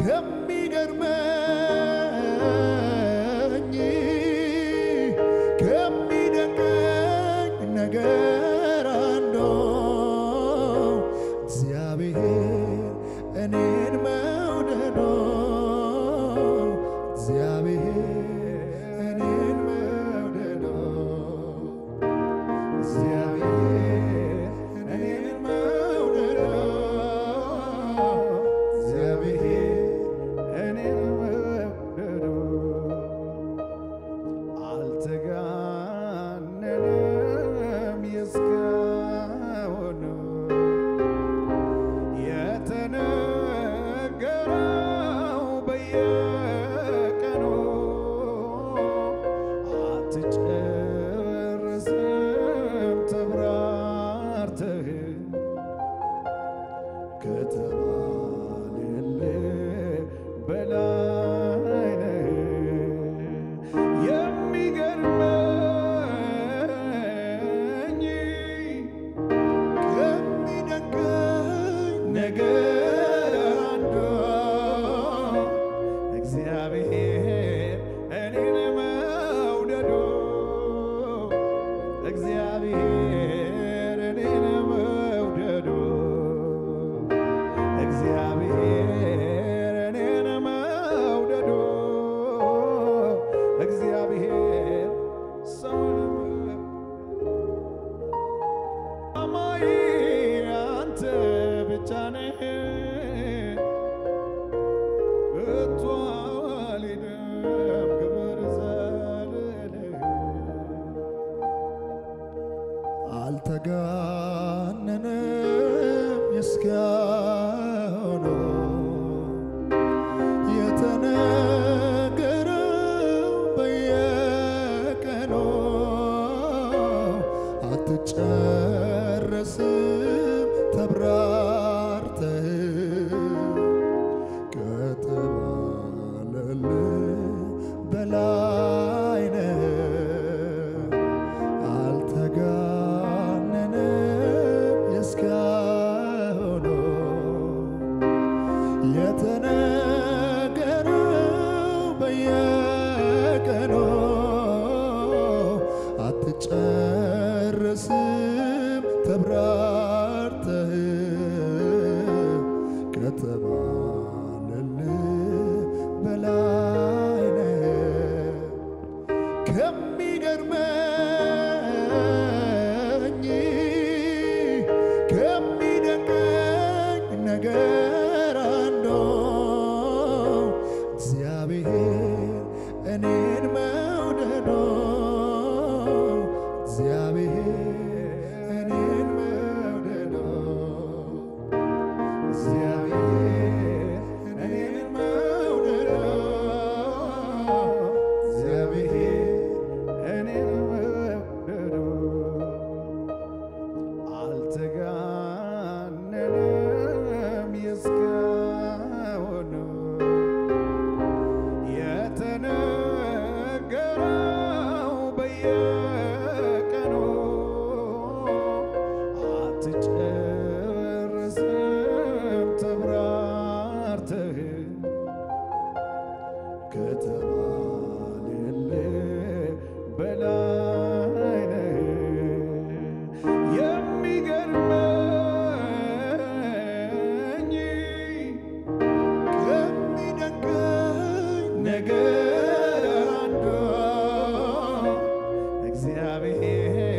Never end.